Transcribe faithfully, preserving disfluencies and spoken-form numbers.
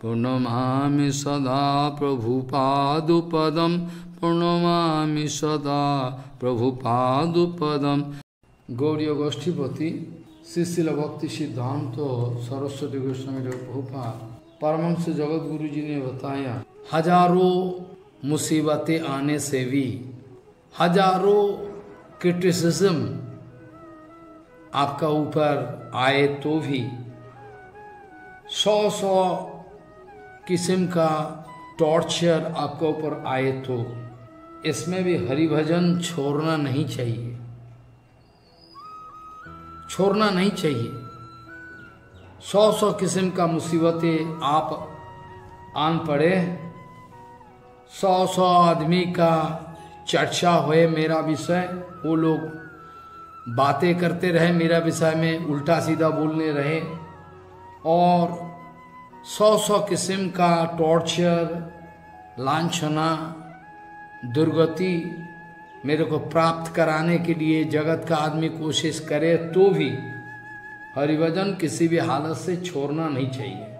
पूर्णमामि सदा प्रभुपादुपदं पूर्णमामि सदा प्रभुपादुपदं। गौड़ीय गोष्ठीपति श्रील भक्ति सिद्धांत तो सरस्वती गोस्वामी प्रभुपाद परमहंस जगत गुरु जी ने बताया, हजारों मुसीबतें आने से भी, हजारों क्रिटिसिज्म आपका ऊपर आए तो भी, सौ सौ किस्म का टॉर्चर आपका ऊपर आए तो, इसमें भी हरिभजन छोड़ना नहीं चाहिए, छोड़ना नहीं चाहिए। सौ सौ किस्म का मुसीबतें आप आन पड़े, सौ सौ आदमी का चर्चा हुए मेरा विषय, वो लोग बातें करते रहे मेरा विषय में, उल्टा सीधा बोलने रहे, और सौ सौ किस्म का टॉर्चर, लांछना, दुर्गति मेरे को प्राप्त कराने के लिए जगत का आदमी कोशिश करे तो भी हरिभजन किसी भी हालत से छोड़ना नहीं चाहिए।